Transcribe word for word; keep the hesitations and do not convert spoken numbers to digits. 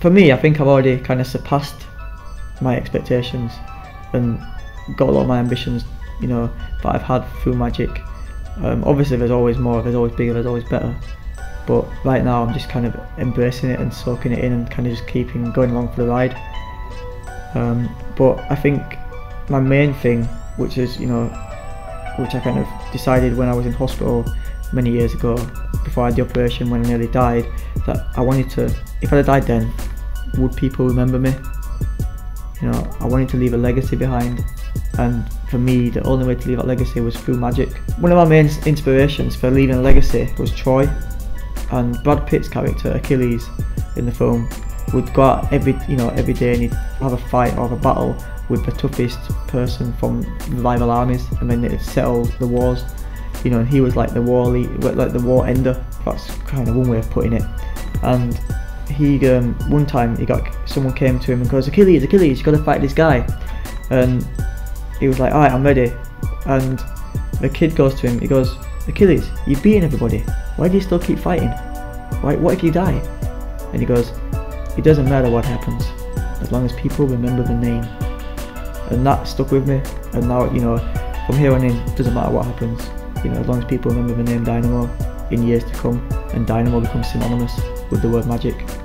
for me, I think I've already kind of surpassed my expectations and got a lot of my ambitions, you know, that I've had through magic. Um, obviously there's always more, there's always bigger, there's always better, but right now I'm just kind of embracing it and soaking it in and kind of just keeping going along for the ride. Um, but I think my main thing, which is, you know, which I kind of decided when I was in hospital many years ago, before I had the operation when I nearly died, that I wanted to, if I had died then, would people remember me? You know, I wanted to leave a legacy behind, and for me the only way to leave that legacy was through magic. One of my main inspirations for leaving a legacy was Troy, and Brad Pitt's character Achilles in the film would go out every, you know, every day and he'd have a fight or have a battle with the toughest person from the rival armies, and then it'd settle the wars, you know, and he was like the war lead, like the war ender. That's kind of one way of putting it. And he, um, one time he got, someone came to him and goes, Achilles, Achilles, you got to fight this guy. And he was like, alright, I'm ready. And the kid goes to him, he goes, Achilles, you're beating everybody. Why do you still keep fighting? Why, what if you die? And he goes, it doesn't matter what happens, as long as people remember the name. And that stuck with me, and now, you know, from here on in, it doesn't matter what happens, you know, as long as people remember the name Dynamo in years to come, and Dynamo becomes synonymous with the word magic.